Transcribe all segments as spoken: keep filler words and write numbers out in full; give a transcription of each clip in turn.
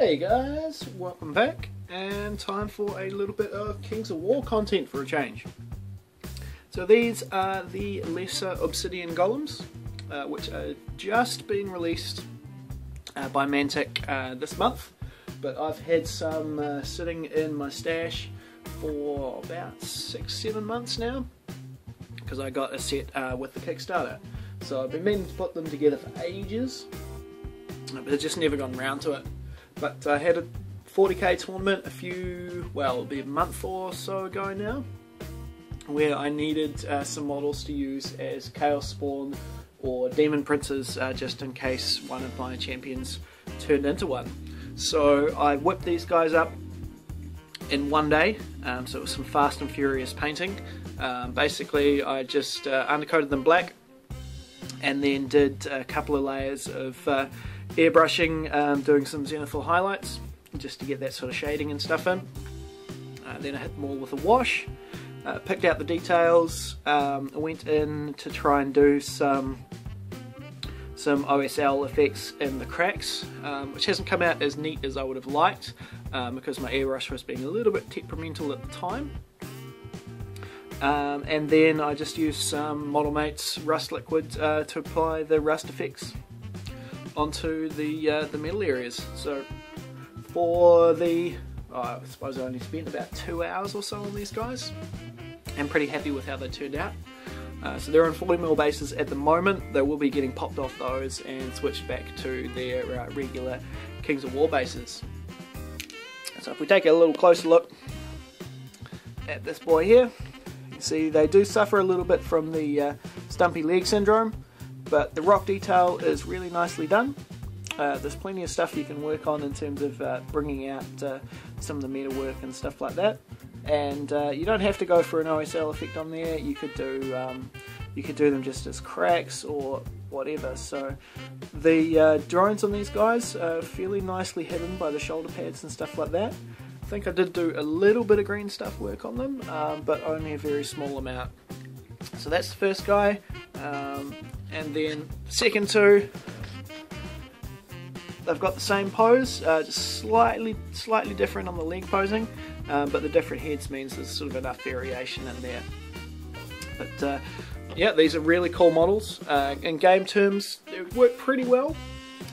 Hey guys, welcome back, and time for a little bit of Kings of War content for a change. So these are the Lesser Obsidian Golems, uh, which are just being released uh, by Mantic uh, this month, but I've had some uh, sitting in my stash for about six, seven months now, because I got a set uh, with the Kickstarter. So I've been meaning to put them together for ages, but I've just never gone round to it. But I had a forty K tournament a few, well, it'll be a month or so ago now, where I needed uh, some models to use as Chaos Spawn or Demon Princes, uh, just in case one of my champions turned into one. So I whipped these guys up in one day, um, so it was some fast and furious painting. Um, basically, I just uh, undercoated them black, and then did a couple of layers of uh, airbrushing, um, doing some zenithal highlights just to get that sort of shading and stuff in. Uh, then I hit them all with a wash, uh, picked out the details, um, went in to try and do some some O S L effects in the cracks, um, which hasn't come out as neat as I would have liked, um, because my airbrush was being a little bit temperamental at the time. Um, and then I just used some Model Mates rust liquid uh, to apply the rust effects onto the uh, the metal areas. So for the, oh, I suppose I only spent about two hours or so on these guys. I'm pretty happy with how they turned out. Uh, so they're on forty mil bases at the moment. They will be getting popped off those and switched back to their uh, regular Kings of War bases. So if we take a little closer look at this boy here, see they do suffer a little bit from the uh, stumpy leg syndrome, but the rock detail is really nicely done. Uh, there's plenty of stuff you can work on in terms of uh, bringing out uh, some of the meta work and stuff like that, and uh, you don't have to go for an O S L effect on there. You could do um, you could do them just as cracks or whatever. So the uh, drones on these guys are fairly nicely hidden by the shoulder pads and stuff like that. I think I did do a little bit of green stuff work on them, um, but only a very small amount. So that's the first guy, um, and then second two, they've got the same pose, uh, just slightly slightly different on the leg posing, um, but the different heads means there's sort of enough variation in there. But uh, yeah, these are really cool models. Uh, in game terms, they work pretty well.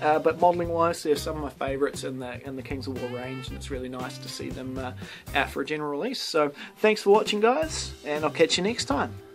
Uh, but modelling wise, they're some of my favourites in the, in the Kings of War range, and it's really nice to see them uh, out for a general release. So thanks for watching guys, and I'll catch you next time.